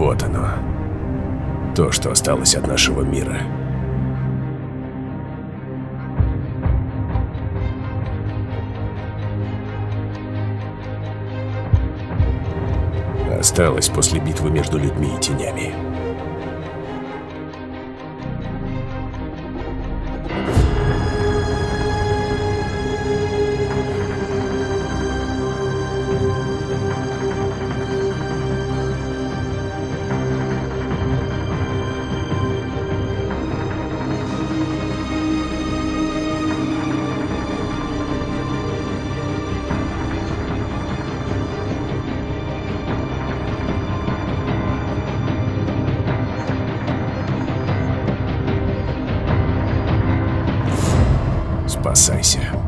Вот оно. То, что осталось от нашего мира. Осталось после битвы между людьми и тенями. Спасайся.